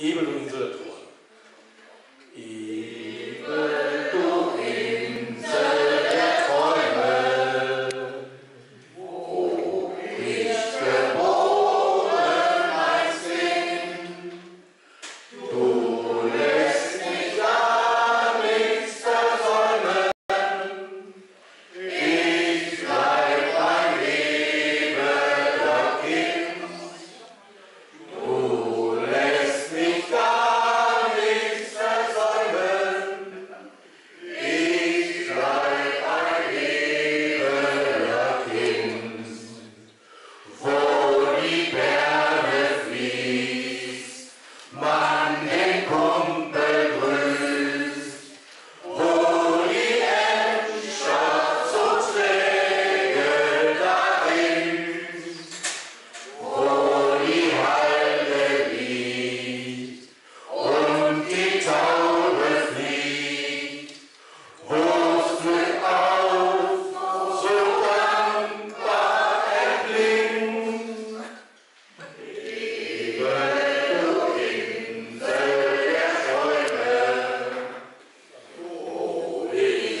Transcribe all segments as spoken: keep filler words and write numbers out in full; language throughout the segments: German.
Ebel und Inselatoren. Ebel, du Insel der Träume, wo ich geboren als Kind, du lässt mich an nichts versäumen. Ich bleib ein lebender Kind, du lässt mich an nichts versäumen. Ich bleib ein lebender Kind, wo die Berge fließt, man den Kumpel grüßt, wo die Endschaft so träge dahin, wo die Halde liegt und die Taube fliegt, wo's Glück auf so dankbar erblinkt. Ebel, du Insel der Träume, wo ich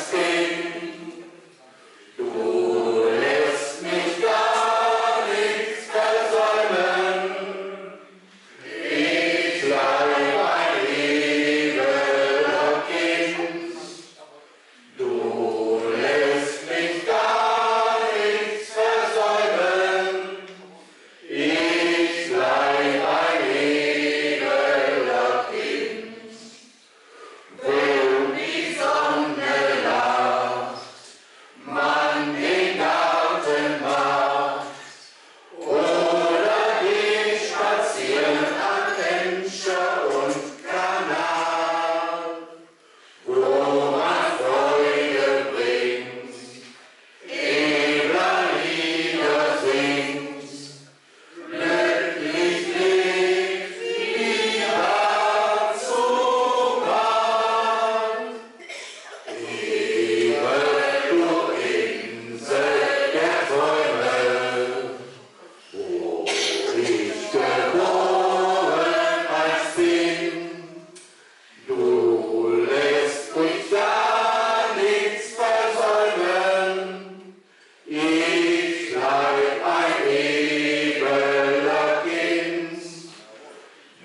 geboren als Kind, du lässt mich gar nichts versäumen. Ich bleib ein lebender Kind, du lässt mich gar nichts versäumen. Ich bleib ein lebender Kind, wenn die Sonne lacht, man den Garten macht, oder geh spazieren an Emscher und Kanal, wo man Freude bringt, Ebler Lieder singt. Glücklich liegt die Hand zu Hand. Ebel, du Insel der Träume, wo ich geboren als Kind, du lässt mich da nichts versäumen. Ich bleib ein lebender Kind,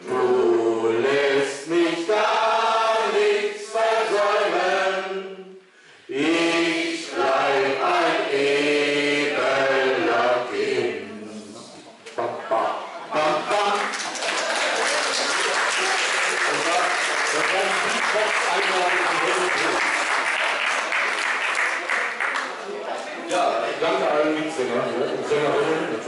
du lässt mich da nichts versäumen. Ich bleib ein lebender Kind. Bam, bam, bam, bam. Das war, das war die Kopf-Einladung. Ja, ich danke allen Mitsängern und Sängerinnen.